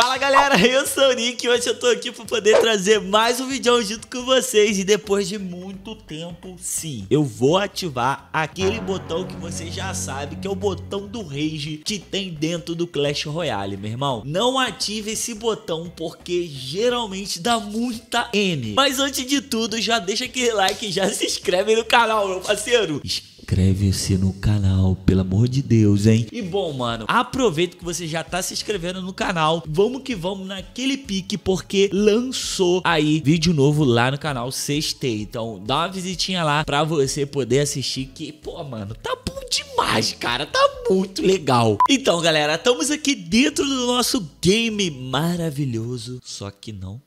Fala galera, eu sou o Nick e hoje eu tô aqui pra poder trazer mais um vídeo junto com vocês. E depois de muito tempo, sim, eu vou ativar aquele botão que você já sabe, que é o botão do rage que tem dentro do Clash Royale, meu irmão. Não ative esse botão porque geralmente dá muita M. Mas antes de tudo, já deixa aquele like e já se inscreve no canal, meu parceiro. Inscreve-se no canal, pelo amor de Deus, hein? E bom, mano, aproveita que você já tá se inscrevendo no canal. Vamos que vamos naquele pique, porque lançou aí vídeo novo lá no canal Sextei. Então dá uma visitinha lá pra você poder assistir, que, pô, mano, tá bom demais, cara. Tá muito legal. Então, galera, estamos aqui dentro do nosso game maravilhoso. Só que não.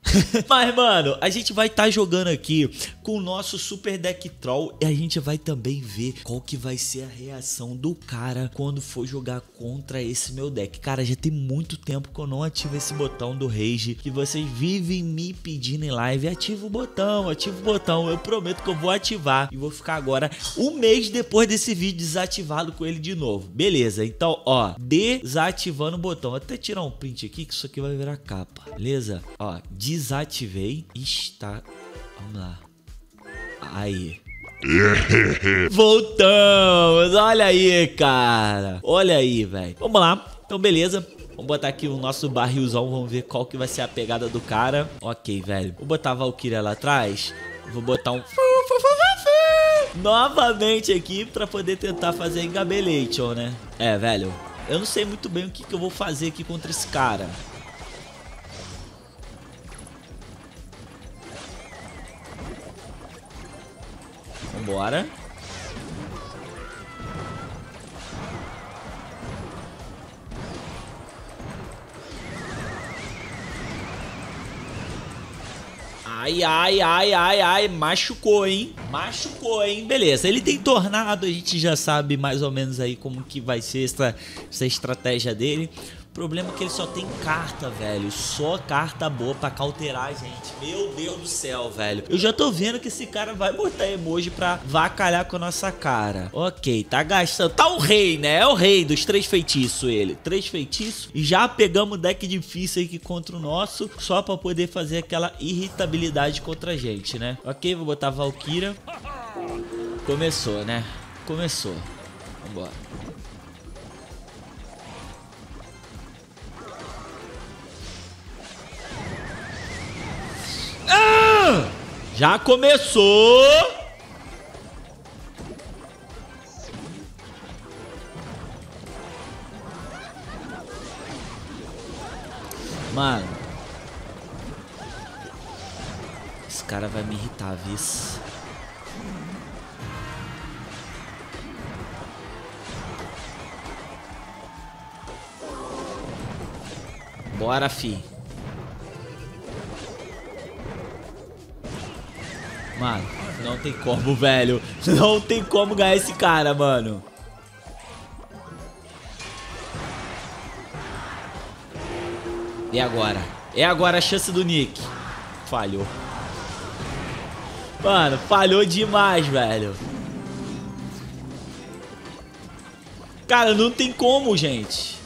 Mas, mano, a gente vai estar jogando aqui com o nosso Super Deck Troll e a gente vai também ver qual que vai ser a reação do cara quando for jogar contra esse meu deck. Cara, já tem muito tempo que eu não ativo esse botão do rage que vocês vivem me pedindo em live. Ativa o botão, ativa o botão. Eu prometo que eu vou ativar e vou ficar agora um mês depois desse vídeo desativado com ele de novo. Beleza, então, ó, desativando o botão. Vou até tirar um print aqui que isso aqui vai virar capa. Beleza? Ó, desativei. Está... Vamos lá. Aí. Voltamos. Olha aí, cara. Olha aí, velho. Vamos lá. Então, beleza. Vamos botar aqui o nosso barrilzão. Vamos ver qual que vai ser a pegada do cara. Ok, velho. Vou botar a Valquíria lá atrás. Vou botar um... novamente aqui pra poder tentar fazer engabelation, né? É, velho. Eu não sei muito bem o que eu vou fazer aqui contra esse cara. Vambora. Ai, ai, ai, ai, ai. Machucou, hein? Machucou, hein? Beleza. Ele tem tornado. A gente já sabe mais ou menos aí como que vai ser essa estratégia dele. O problema é que ele só tem carta, velho. Só carta boa pra cauterar a gente. Meu Deus do céu, velho. Eu já tô vendo que esse cara vai botar emoji pra vacalhar com a nossa cara. Ok, tá gastando. Tá o rei, né? É o rei dos três feitiços, ele. Três feitiços. E já pegamos o deck difícil aqui contra o nosso. Só pra poder fazer aquela irritabilidade contra a gente, né? Ok, vou botar a Valquíria. Começou, né? Começou. Vambora. Já começou. Mano, esse cara vai me irritar, viu? Bora, fi. Mano, não tem como, velho. Não tem como ganhar esse cara, mano. E agora? É agora a chance do Nick. Falhou. Mano, falhou demais, velho. Cara, não tem como, gente.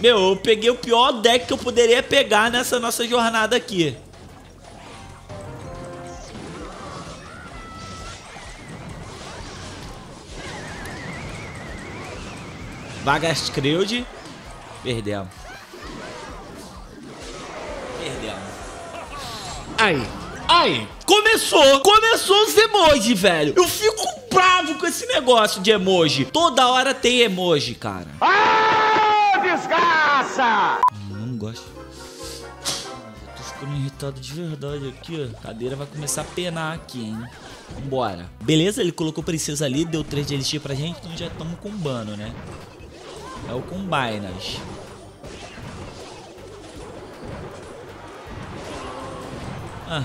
Meu, eu peguei o pior deck que eu poderia pegar nessa nossa jornada aqui. Vagas Creude. Perdemos. Perdemos. Ai, ai. Começou. Começou os emoji, velho. Eu fico bravo com esse negócio de emoji. Toda hora tem emoji, cara. Ah, desgraça! Não gosto. Eu tô ficando irritado de verdade aqui, ó. A cadeira vai começar a penar aqui, hein. Vambora. Beleza, ele colocou princesa ali. Deu 3 de elixir pra gente. Então já estamos com bano, né? É o Combinas. Ah.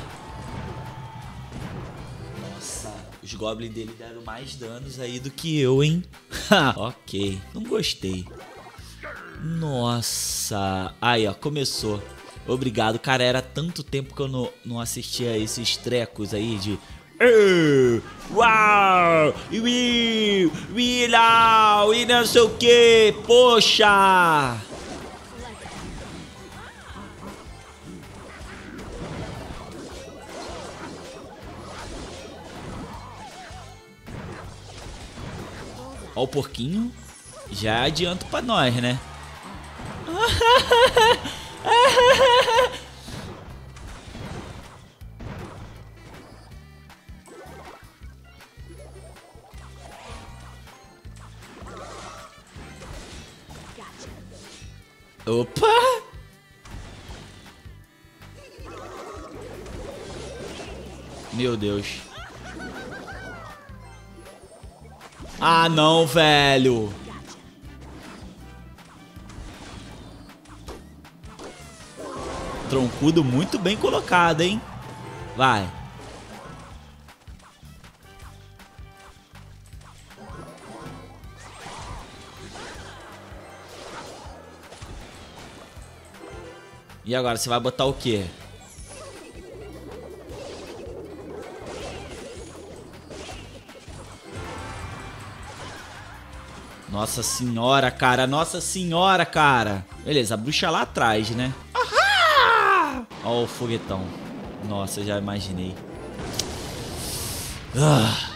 Nossa, os goblins dele deram mais danos aí do que eu, hein? Ok, não gostei. Nossa. Aí, ó, começou. Obrigado, cara, era tanto tempo que eu não assistia a esses trecos aí de... Uau! E não sei o que! Poxa! Ó o porquinho. Já adianto pra nós, né? Opa! Meu Deus. Ah, não, velho. Troncudo muito bem colocado, hein? Vai. E agora você vai botar o quê? Nossa senhora, cara. Nossa senhora, cara. Beleza, a bruxa lá atrás, né? Ahá! Ó o foguetão. Nossa, eu já imaginei. Ah.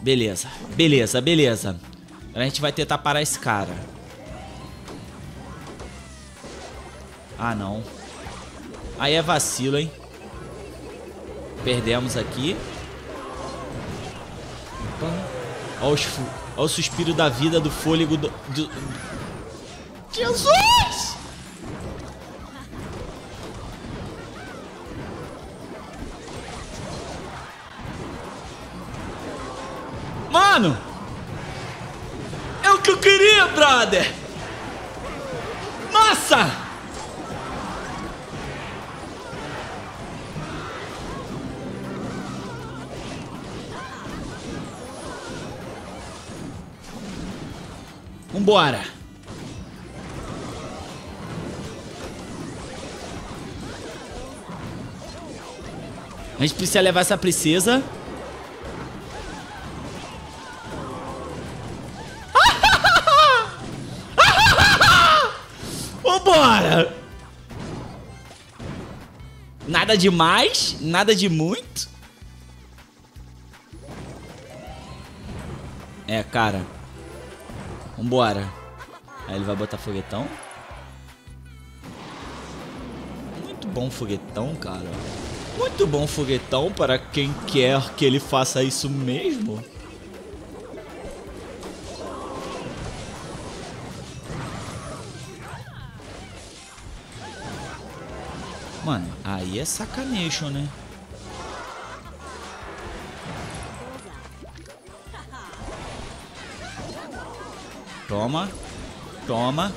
Beleza, beleza, beleza. Agora a gente vai tentar parar esse cara. Ah, não. Aí é vacilo, hein? Perdemos aqui. Ó os fogos. Olha o suspiro da vida, do fôlego do... Jesus! Mano! É o que eu queria, brother! Nossa! Vambora. A gente precisa levar essa princesa. Vambora. Nada demais, nada de muito. É, cara. Vambora. Aí ele vai botar foguetão. Muito bom foguetão, cara. Muito bom foguetão para quem quer que ele faça isso mesmo. Mano, aí é sacanagem, né? Toma, toma.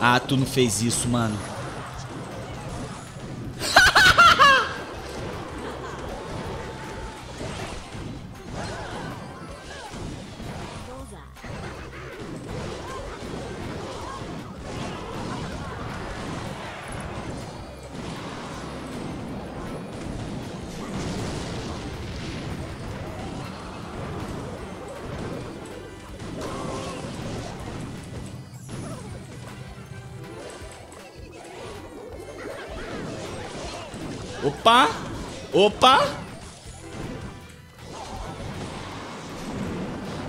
Ah, tu não fez isso, mano. Opa! Opa!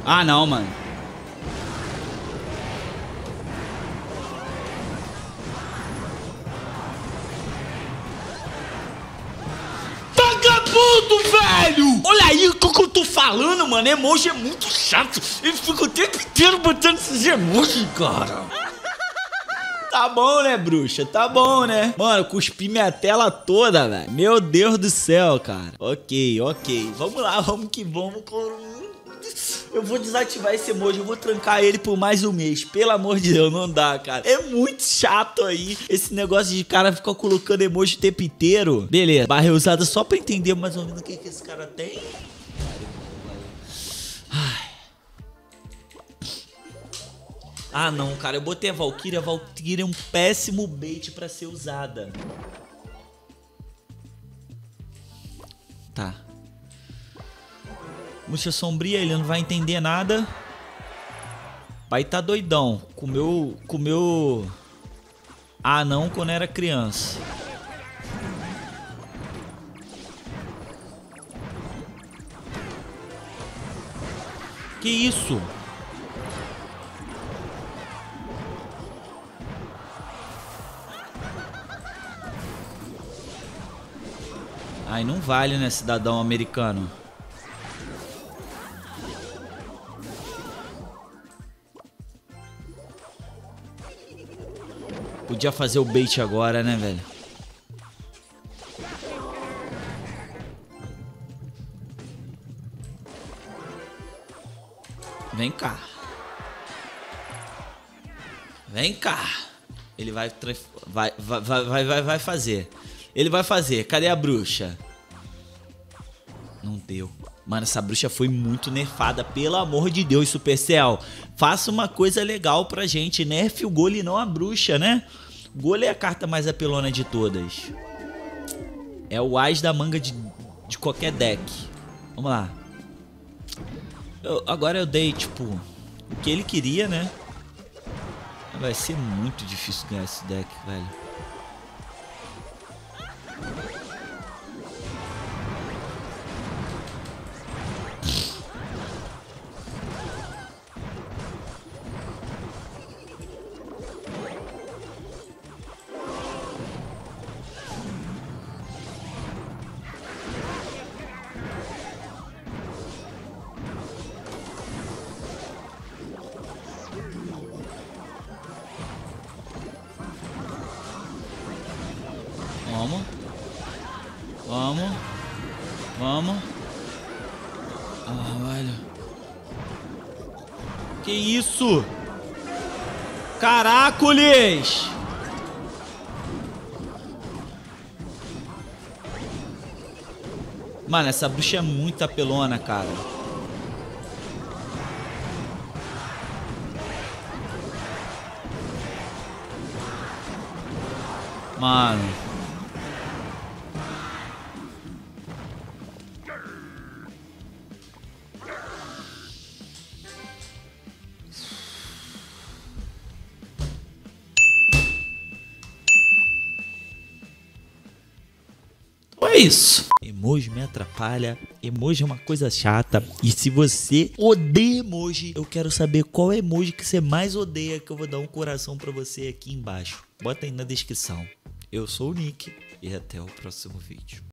Ah, não, mano. Vagabundo, velho! Olha aí o que eu tô falando, mano. Emoji é muito chato. Ele fica o tempo inteiro botando esses emojis, cara. Tá bom, né, bruxa? Tá bom, né? Mano, cuspi minha tela toda, velho. Meu Deus do céu, cara. Ok, ok. Vamos lá, vamos que vamos. Eu vou desativar esse emoji. Eu vou trancar ele por mais um mês. Pelo amor de Deus, não dá, cara. É muito chato aí. Esse negócio de cara ficar colocando emoji o tempo inteiro. Beleza. Barra usada só pra entender mais ou menos o que esse cara tem. Ah, não, cara. Eu botei a Valquíria. A Valquíria é um péssimo bait pra ser usada. Tá. Murcha sombria. Ele não vai entender nada. Pai tá doidão. Comeu... Ah, não, quando era criança. Que isso? Aí não vale, né, cidadão americano? Podia fazer o bait agora, né, velho? Vem cá. Vem cá. Ele vai fazer. Ele vai fazer. Cadê a bruxa? Não deu. Mano, essa bruxa foi muito nerfada. Pelo amor de Deus, Supercell. Faça uma coisa legal pra gente. Nerf o gole e não a bruxa, né? Gole é a carta mais apelona de todas. É o as da manga de qualquer deck. Vamos lá. Agora eu dei, tipo, o que ele queria, né? Vai ser muito difícil ganhar esse deck, velho. Vamos, vamos, vamos. Ah, velho. Que isso? Caracoles! Mano, essa bruxa é muito apelona, cara. Mano. É isso. Emoji me atrapalha, emoji é uma coisa chata. E se você odeia emoji, eu quero saber qual é emoji que você mais odeia, que eu vou dar um coração pra você aqui embaixo. Bota aí na descrição. Eu sou o Nick e até o próximo vídeo.